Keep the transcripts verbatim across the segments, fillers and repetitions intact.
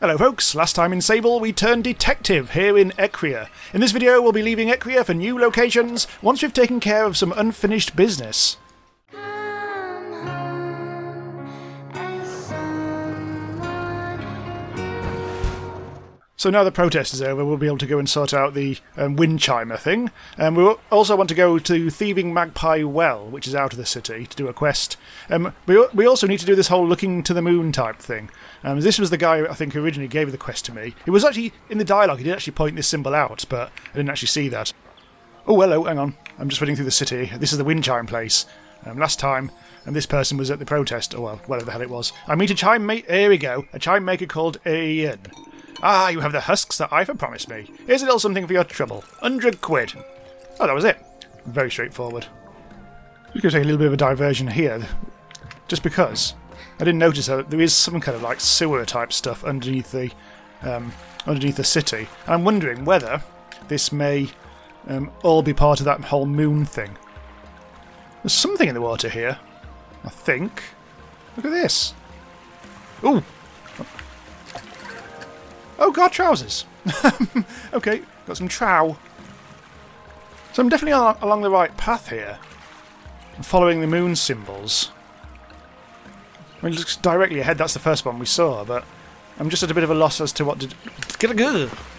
Hello folks, last time in Sable we turned detective here in Eccria. In this video we'll be leaving Eccria for new locations once we've taken care of some unfinished business. So now the protest is over, we'll be able to go and sort out the um, wind chimer thing. Um, we also want to go to Thieving Magpie Well, which is out of the city, to do a quest. Um, we, we also need to do this whole looking to the moon type thing. Um, this was the guy, I think, who originally gave the quest to me. It was actually in the dialogue, he did actually point this symbol out, but I didn't actually see that. Oh, hello, hang on. I'm just running through the city. This is the wind chime place. Um, last time, and this person was at the protest, or well, whatever the hell it was. I meet a chime maker, here we go, a chime maker called Ian. Ah, you have the husks that Afe promised me. Here's a little something for your trouble. Hundred quid. Oh, that was it. Very straightforward. We could take a little bit of a diversion here, just because I didn't notice that there is some kind of like sewer type stuff underneath the um, underneath the city. And I'm wondering whether this may um, all be part of that whole moon thing. There's something in the water here, I think. Look at this. Ooh. Oh god, trousers! Okay, got some trow. So I'm definitely al along the right path here. I'm following the moon symbols. I mean, it looks directly ahead, that's the first one we saw, but I'm just at a bit of a loss as to what to do,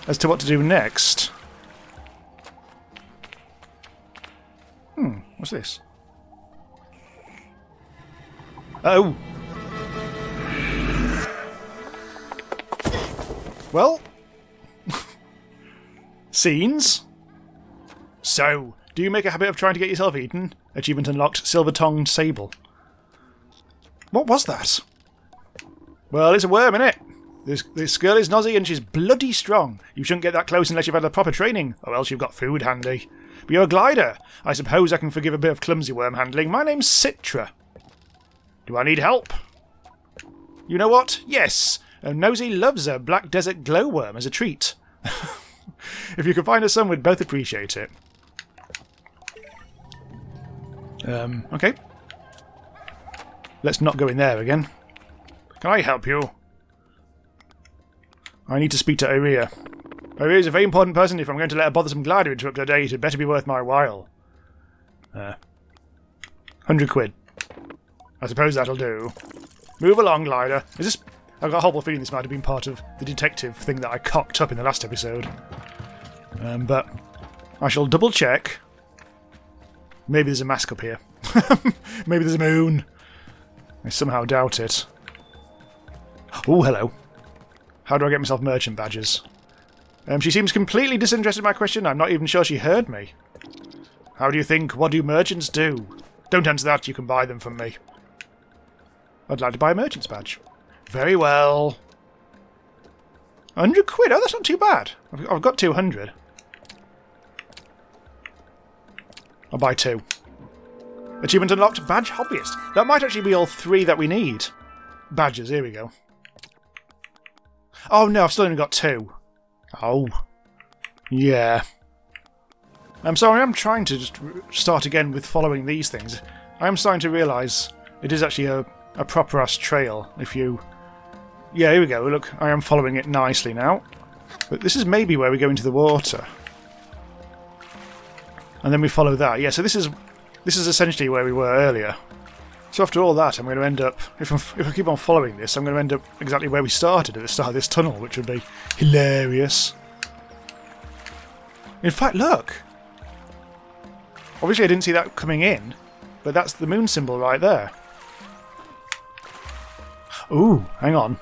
as to what to do next. Hmm, what's this? Oh! Well, scenes. So, do you make a habit of trying to get yourself eaten? Achievement unlocked, silver-tongued sable. What was that? Well, it's a worm, innit? This, this girl is nosy and she's bloody strong. You shouldn't get that close unless you've had the proper training, or else you've got food handy. But you're a glider. I suppose I can forgive a bit of clumsy worm handling. My name's Citra. Do I need help? You know what? Yes. And Nosy loves a Black Desert Glowworm as a treat. If you could find us some, we'd both appreciate it. Um, okay. Let's not go in there again. Can I help you? I need to speak to Aria. Aria is a very important person. If I'm going to let a bothersome glider interrupt her day, it had better be worth my while. Uh, Hundred quid. I suppose that'll do. Move along, glider. Is this... I've got a horrible feeling this might have been part of the detective thing that I cocked up in the last episode. Um, but I shall double check. Maybe there's a mask up here. Maybe there's a moon. I somehow doubt it. Oh, hello. How do I get myself merchant badges? Um, she seems completely disinterested in my question. I'm not even sure she heard me. How do you think? What do merchants do? Don't answer that. You can buy them from me. I'd like to buy a merchant's badge. Very well. Hundred quid? Oh, that's not too bad. I've, I've got two hundred. I'll buy two. Achievement unlocked, badge hobbyist. That might actually be all three that we need. Badges, here we go. Oh no, I've still only got two. Oh. Yeah. I'm sorry, I'm trying to just start again with following these things. I am starting to realise it is actually a, a proper-ass trail, if you... Yeah, here we go. Look, I am following it nicely now. But this is maybe where we go into the water. And then we follow that. Yeah, so this is this is essentially where we were earlier. So after all that, I'm going to end up... If, I'm, if I keep on following this, I'm going to end up exactly where we started at the start of this tunnel, which would be hilarious. In fact, look! Obviously I didn't see that coming in, but that's the moon symbol right there. Ooh, hang on.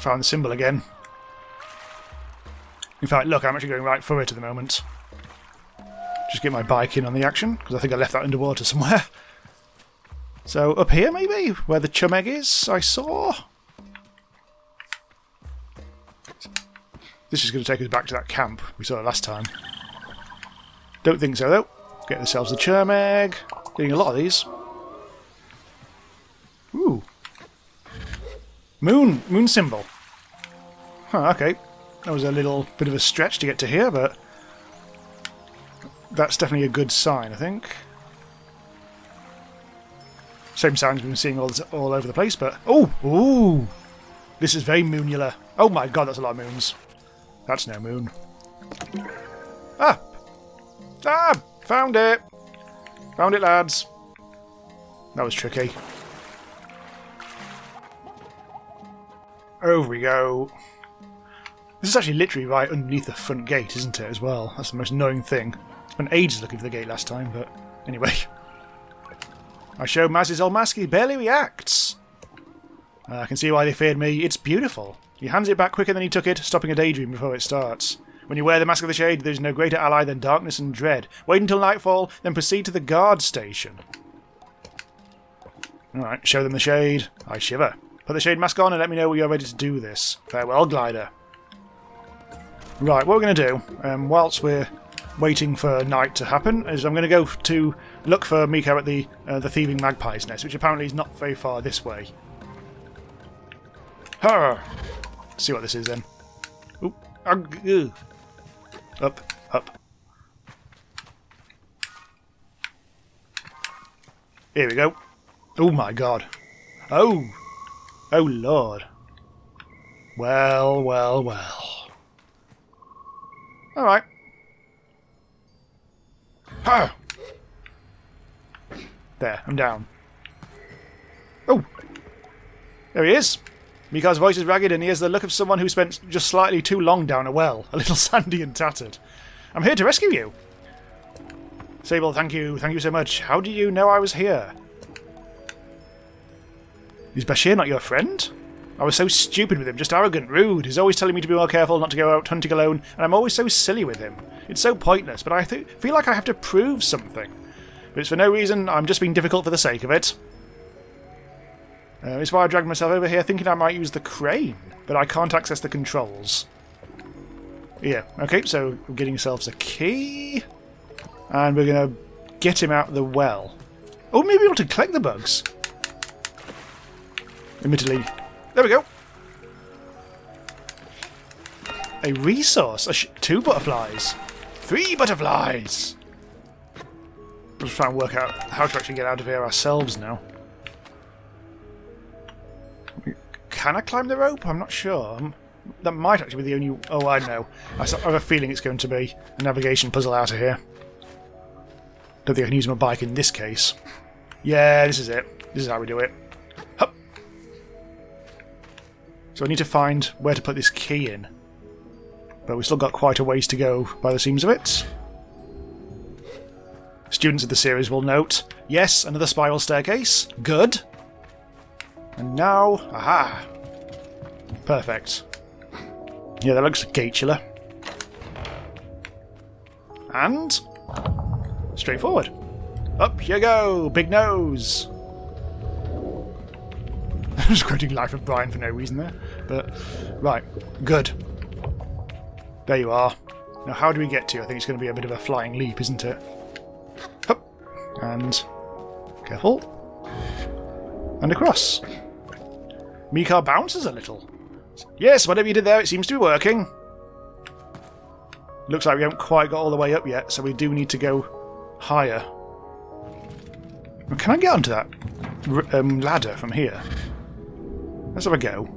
Found the symbol again. In fact, look, I'm actually going right for it at the moment. Just get my bike in on the action, because I think I left that underwater somewhere. So, up here maybe? Where the chum egg is, I saw? This is going to take us back to that camp we saw last time. Don't think so, though. Get ourselves the chum egg. Getting a lot of these. Ooh. Moon! Moon symbol! Huh, okay. That was a little bit of a stretch to get to here, but... That's definitely a good sign, I think. Same signs we've been seeing all, all over the place, but... Oh! Ooh! This is very moonular. Oh my god, that's a lot of moons. That's no moon. Ah! Ah! Found it! Found it, lads. That was tricky. Over we go. This is actually literally right underneath the front gate, isn't it, as well? That's the most annoying thing. I spent ages looking for the gate last time, but anyway. I show Maz's old mask, he barely reacts. Uh, I can see why they feared me. It's beautiful. He hands it back quicker than he took it, stopping a daydream before it starts. When you wear the Mask of the Shade, there is no greater ally than darkness and dread. Wait until nightfall, then proceed to the guard station. Alright, show them the shade. I shiver. Put the shade mask on and let me know when you're ready to do this. Farewell, glider. Right, what we're going to do, um, whilst we're waiting for night to happen, is I'm going to go to look for Miko at the uh, the Thieving Magpie's Nest, which apparently is not very far this way. Ha! See what this is then. Oop. Ugh. Up, up. Here we go. Oh my god. Oh! Oh lord. Well, well, well. Alright. Ha! There, I'm down. Oh! There he is! Mikar's voice is ragged and he has the look of someone who spent just slightly too long down a well. A little sandy and tattered. I'm here to rescue you! Sable, thank you. Thank you so much. How do you know I was here? Is Bashir not your friend? I was so stupid with him, just arrogant, rude. He's always telling me to be more careful, not to go out hunting alone, and I'm always so silly with him. It's so pointless, but I th feel like I have to prove something. But it's for no reason, I'm just being difficult for the sake of it. Uh, it's why I dragged myself over here, thinking I might use the crane, but I can't access the controls. Yeah, okay, so we're getting ourselves a key, and we're going to get him out of the well. Oh, maybe we'll be able to collect the bugs. Admittedly. There we go! A resource! A sh two butterflies! Three butterflies! We'll try and work out how to actually get out of here ourselves now. Can I climb the rope? I'm not sure. That might actually be the only... Oh, I know. I have a feeling it's going to be a navigation puzzle out of here. Don't think I can use my bike in this case. Yeah, this is it. This is how we do it. So I need to find where to put this key in. But we've still got quite a ways to go by the seams of it. Students of the series will note, yes, another spiral staircase. Good. And now, aha! Perfect. Yeah, that looks gatula. And straightforward. Up you go, big nose! I was quoting Life of Brian for no reason there, but... Right, good. There you are. Now how do we get to you? I think it's going to be a bit of a flying leap, isn't it? Hup! And... Careful. And across. Mikar bounces a little. Yes, whatever you did there, it seems to be working. Looks like we haven't quite got all the way up yet, so we do need to go higher. Can I get onto that r um, ladder from here? Let's have a go.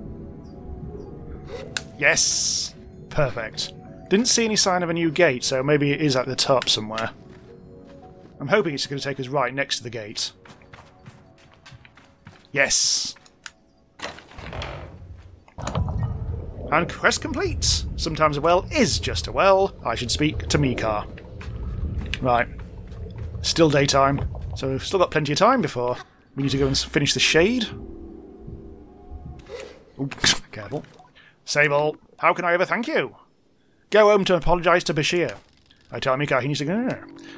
Yes! Perfect. Didn't see any sign of a new gate, so maybe it is at the top somewhere. I'm hoping it's going to take us right next to the gate. Yes! And quest complete! Sometimes a well is just a well. I should speak to Mikar. Right. Still daytime, so we've still got plenty of time before we need to go and finish the shade. Ooh, careful. Sable, how can I ever thank you? Go home to apologise to Bashir. I tell Mika he needs to go.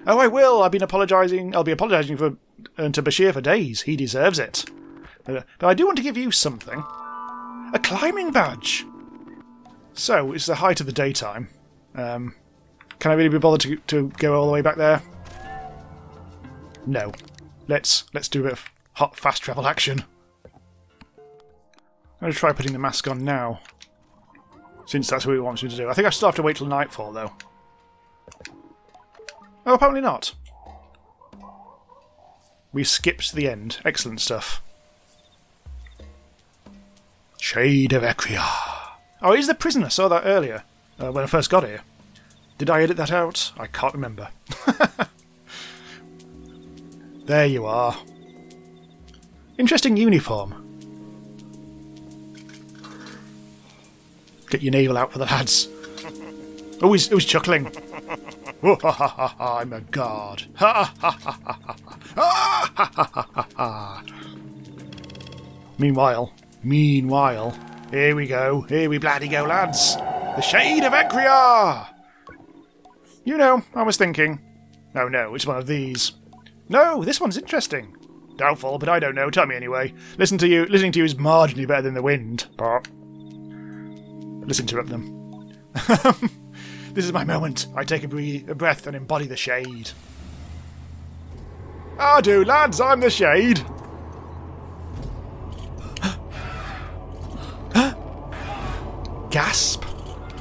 Oh, I will. I've been apologising. I'll be apologising for uh, to Bashir for days. He deserves it. Uh, but I do want to give you something. A climbing badge. So it's the height of the daytime. Um, can I really be bothered to to go all the way back there? No. Let's let's do a bit of hot fast travel action. I'm going to try putting the mask on now, since that's what it wants me to do. I think I still have to wait till nightfall, though. Oh, apparently not. We skipped the end. Excellent stuff. Shade of Eccria. Oh, he's the prisoner. I saw that earlier uh, when I first got here. Did I edit that out? I can't remember. There you are. Interesting uniform. Get your navel out for the lads. Oh, he's, oh, he's chuckling. Oh, ha, ha, ha, ha, I'm a guard. Ha, ha, ha, ha, ha, ha. Ah, ha, ha, ha, ha, ha. Meanwhile, meanwhile, here we go, here we bloody go, lads. The Shade of Eccria! You know, I was thinking. No, no, it's one of these. No, this one's interesting. Doubtful, but I don't know. Tell me anyway. Listen to you. Listening to you is marginally better than the wind. But let's interrupt them. This is my moment. I take a, breathe, a breath and embody the shade. I do, lads. I'm the shade. Gasp!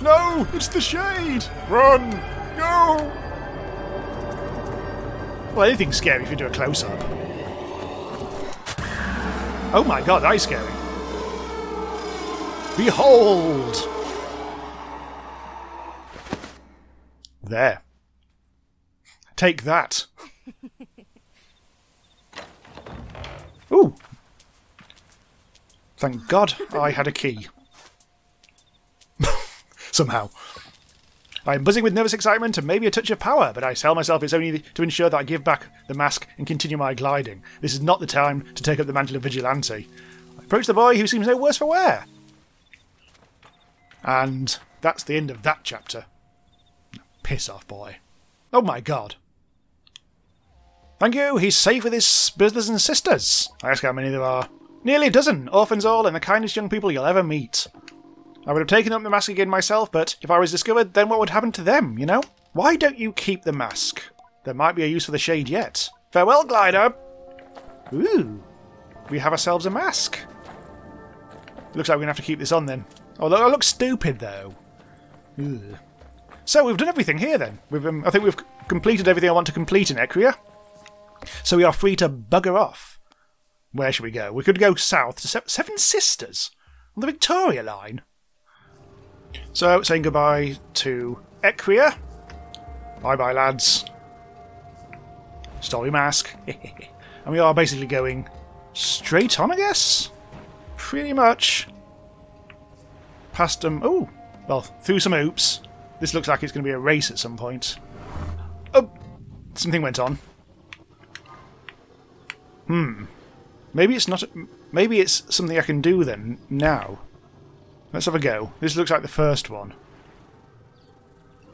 No, it's the shade. Run! Go! Well, anything's scary if you do a close-up. Oh my god, that is scary. Behold! There. Take that. Ooh! Thank god I had a key. Somehow. I am buzzing with nervous excitement and maybe a touch of power, but I tell myself it's only to ensure that I give back the mask and continue my gliding. This is not the time to take up the mantle of vigilante. I approach the boy who seems no worse for wear. And that's the end of that chapter. Piss off, boy. Oh my god. Thank you, he's safe with his brothers and sisters. I ask how many there are. Nearly a dozen, orphans all, and the kindest young people you'll ever meet. I would have taken up the mask again myself, but if I was discovered, then what would happen to them, you know? Why don't you keep the mask? There might be a use for the shade yet. Farewell, glider! Ooh! We have ourselves a mask. Looks like we're going to have to keep this on, then. Although I look stupid, though. Ooh. So, we've done everything here, then. We've, um, I think we've completed everything I want to complete in Eccria. So we are free to bugger off. Where should we go? We could go south to Se Seven Sisters on the Victoria Line. So, saying goodbye to Eccria. Bye-bye, lads. Story mask. And we are basically going straight on, I guess? Pretty much. Past them. Oh, well, through some oops. This looks like it's going to be a race at some point. Oh, something went on. Hmm. Maybe it's not... Maybe it's something I can do then, now. Let's have a go. This looks like the first one.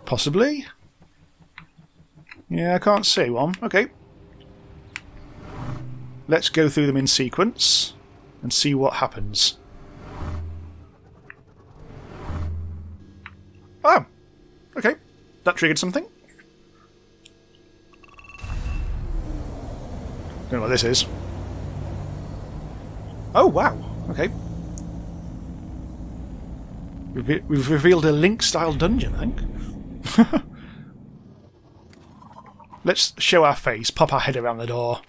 Possibly? Yeah, I can't see one. Okay. Let's go through them in sequence and see what happens. Oh! Okay. That triggered something. Don't know what this is. Oh, wow. Okay. We've revealed a Link-style dungeon, I think. Let's show our face, pop our head around the door.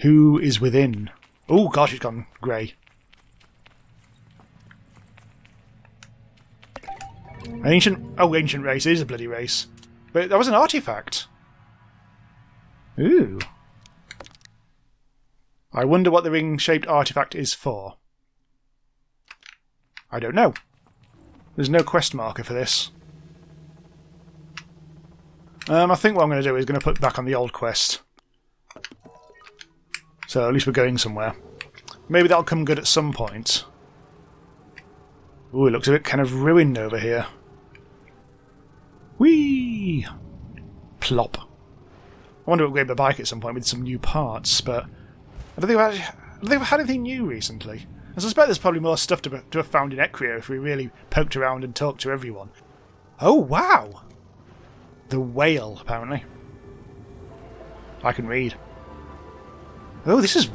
Who is within? Oh gosh, it's gone grey. An ancient... Oh, ancient race. It is a bloody race. But that was an artefact. Ooh. I wonder what the ring-shaped artefact is for. I don't know. There's no quest marker for this. Um, I think what I'm going to do is going to put back on the old quest. So at least we're going somewhere. Maybe that'll come good at some point. Ooh, it looks a bit kind of ruined over here. Whee! Plop. I want to upgrade the bike at some point with some new parts, but I don't think I've had, I don't think I've had anything new recently. I suspect there's probably more stuff to, to have found in Eccria if we really poked around and talked to everyone. Oh, wow! The Whale, apparently. I can read. Oh, this is...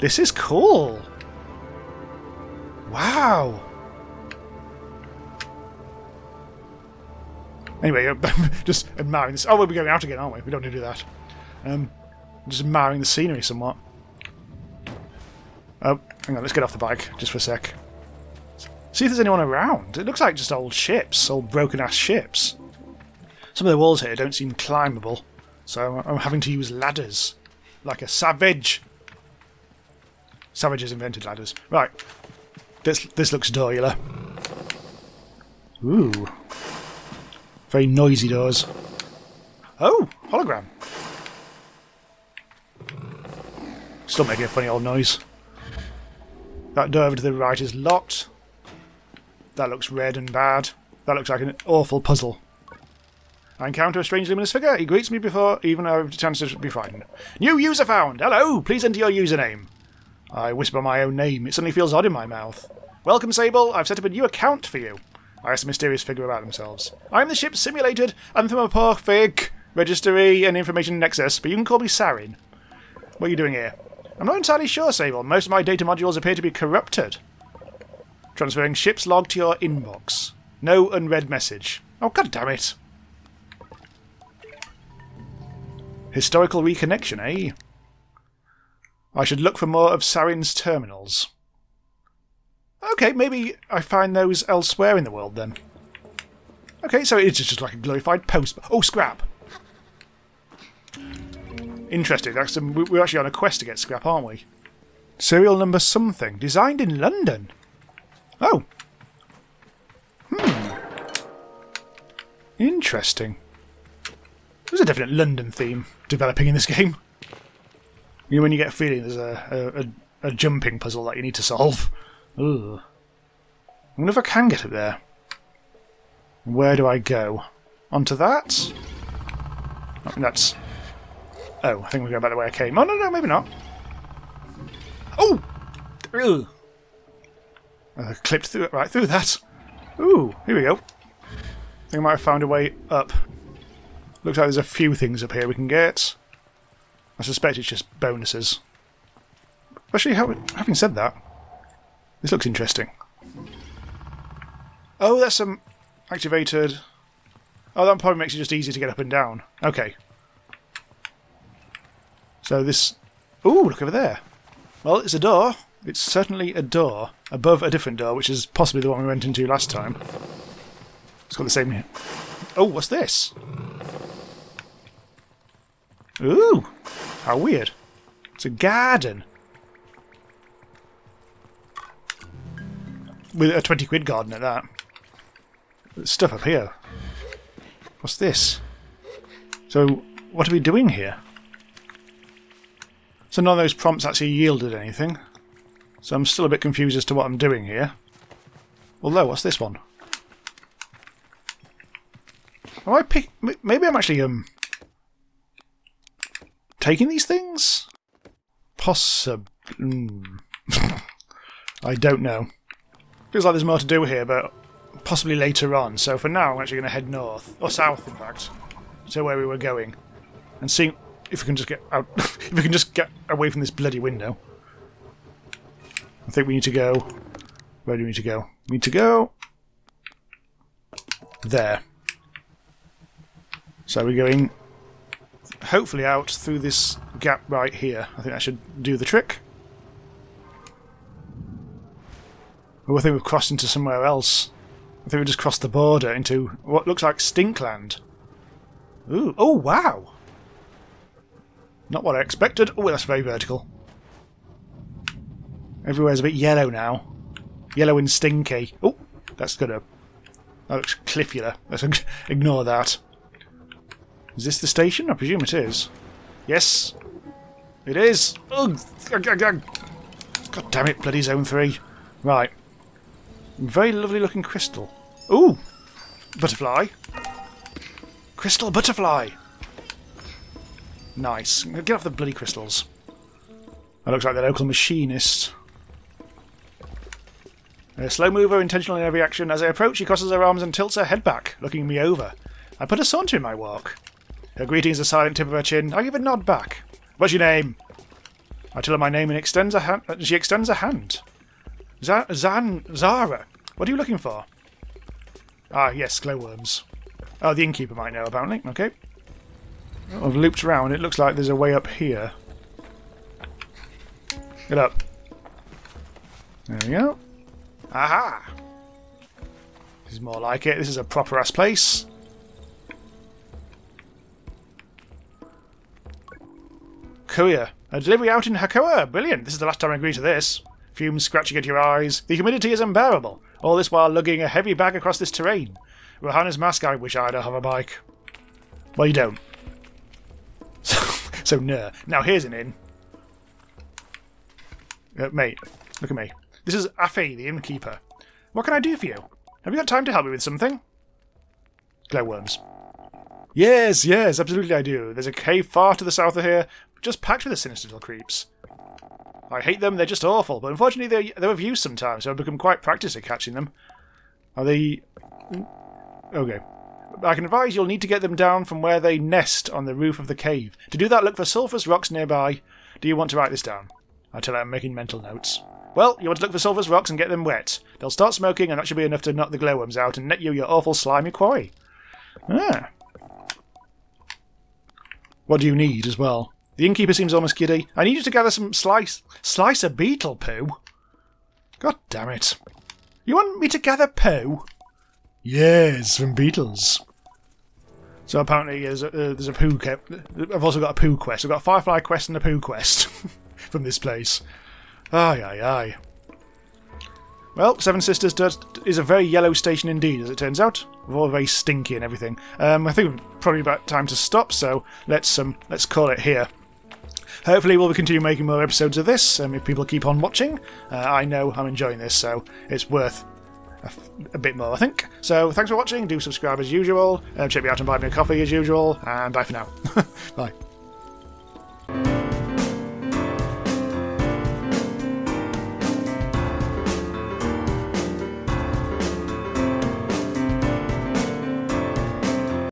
This is cool! Wow! Anyway, I'm just admiring this... Oh, we'll be going out again, aren't we? We don't need to do that. Um, just admiring the scenery somewhat. Oh, hang on, let's get off the bike just for a sec. See if there's anyone around. It looks like just old ships, old broken-ass ships. Some of the walls here don't seem climbable, so I'm having to use ladders. Like a savage. Savages invented ladders. Right. This this looks doorula. Ooh. Very noisy doors. Oh! Hologram. Still making a funny old noise. That door over to the right is locked. That looks red and bad. That looks like an awful puzzle. I encounter a strange luminous figure. He greets me before even I have a chance to be frightened. New user found! Hello! Please enter your username. I whisper my own name. It suddenly feels odd in my mouth. Welcome, Sable. I've set up a new account for you. I ask the mysterious figure about themselves. I'm the ship's simulated anthropomorphic registry and information nexus, but you can call me Sarin. What are you doing here? I'm not entirely sure, Sable. Most of my data modules appear to be corrupted. Transferring ship's log to your inbox. No unread message. Oh, god damn it! Historical reconnection, eh? I should look for more of Sarin's terminals. Okay, maybe I find those elsewhere in the world then. Okay, so it's just like a glorified post. Oh, scrap! Interesting. That's some, we're actually on a quest to get scrap, aren't we? Serial number something. Designed in London. Oh. Hmm. Interesting. There's a definite London theme developing in this game. You know, when you get a feeling there's a, a, a jumping puzzle that you need to solve. Ooh. I wonder if I can get up there. Where do I go? Onto that? I think that's... Oh, I think we're going back the way I came. Oh, no, no, maybe not. Oh! Ugh. I clipped through it, right through that. Ooh, here we go. I think I might have found a way up. Looks like there's a few things up here we can get. I suspect it's just bonuses. Actually, having said that, this looks interesting. Oh, that's some activated... Oh, that probably makes it just easy to get up and down. Okay. So this... Ooh, look over there. Well, it's a door. It's certainly a door. Above a different door, which is possibly the one we went into last time. It's got the same here. Oh, what's this? Ooh! How weird. It's a garden. With a twenty quid garden at that. There's stuff up here. What's this? So, what are we doing here? So none of those prompts actually yielded anything. So I'm still a bit confused as to what I'm doing here. Although, what's this one? Am I pick... Maybe I'm actually, um... taking these things? Possibly. Mm. I don't know. Feels like there's more to do here, but possibly later on. So for now, I'm actually going to head north. Or south, in fact. To where we were going. And see if we can just get out... if we can just get away from this bloody window. I think we need to go... Where do we need to go? We need to go... There. So we're going... hopefully out through this gap right here. I think that should do the trick. Oh, I think we've crossed into somewhere else. I think we just crossed the border into what looks like Stinkland. Ooh. Oh, wow! Not what I expected. Oh, that's very vertical. Everywhere's a bit yellow now. Yellow and stinky. Oh, that's gonna... That looks cliffular. Let's ignore that. Is this the station? I presume it is. Yes! It is! Ugh. God damn it, bloody Zone Three. Right. Very lovely looking crystal. Ooh! Butterfly! Crystal butterfly! Nice. Get off the bloody crystals. That looks like the local machinist. A slow mover, intentional in every action. As I approach, she crosses her arms and tilts her head back, looking me over. I put a saunter in my walk. Her greeting is a silent tip of her chin. I give a nod back. What's your name? I tell her my name and extends a hand. She extends a hand. Z Zan Zara. What are you looking for? Ah, yes, glowworms. Oh, the innkeeper might know, apparently. Okay. I've looped round. It looks like there's a way up here. Get up. There we go. Aha! This is more like it. This is a proper ass place. Kuya. A delivery out in Hakoa. Brilliant. This is the last time I agree to this. Fumes scratching at your eyes. The humidity is unbearable. All this while lugging a heavy bag across this terrain. Rohana's mask. I wish I had a hoverbike. Well, you don't. So, so no. Now here's an inn. Uh, mate, look at me. This is Afe, the innkeeper. What can I do for you? Have you got time to help me with something? Glowworms. Yes, yes, absolutely I do. There's a cave far to the south of here, just packed with the sinister little creeps. I hate them, they're just awful, but unfortunately they, they're of use sometimes, so I've become quite practiced at catching them. Are they... Okay. I can advise you'll need to get them down from where they nest on the roof of the cave. To do that, look for sulphurous rocks nearby. Do you want to write this down? I tell her I'm making mental notes. Well, you want to look for sulphurous rocks and get them wet. They'll start smoking and that should be enough to knock the glowworms out and net you your awful slimy quarry. Ah. What do you need as well? The innkeeper seems almost giddy. I need you to gather some slice... slice of beetle poo? God damn it. You want me to gather poo? Yes, from beetles. So apparently there's a, uh, there's a poo... I've also got a poo quest. I've got a firefly quest and a poo quest. From this place. Aye, aye, aye. Well, Seven Sisters does, is a very yellow station indeed, as it turns out. We're all very stinky and everything. Um, I think it's probably about time to stop, so let's um, let's call it here. Hopefully we'll continue making more episodes of this, um, if people keep on watching. Uh, I know I'm enjoying this, so it's worth a, a bit more, I think. So, thanks for watching, do subscribe as usual, uh, check me out and buy me a coffee as usual, and bye for now. Bye.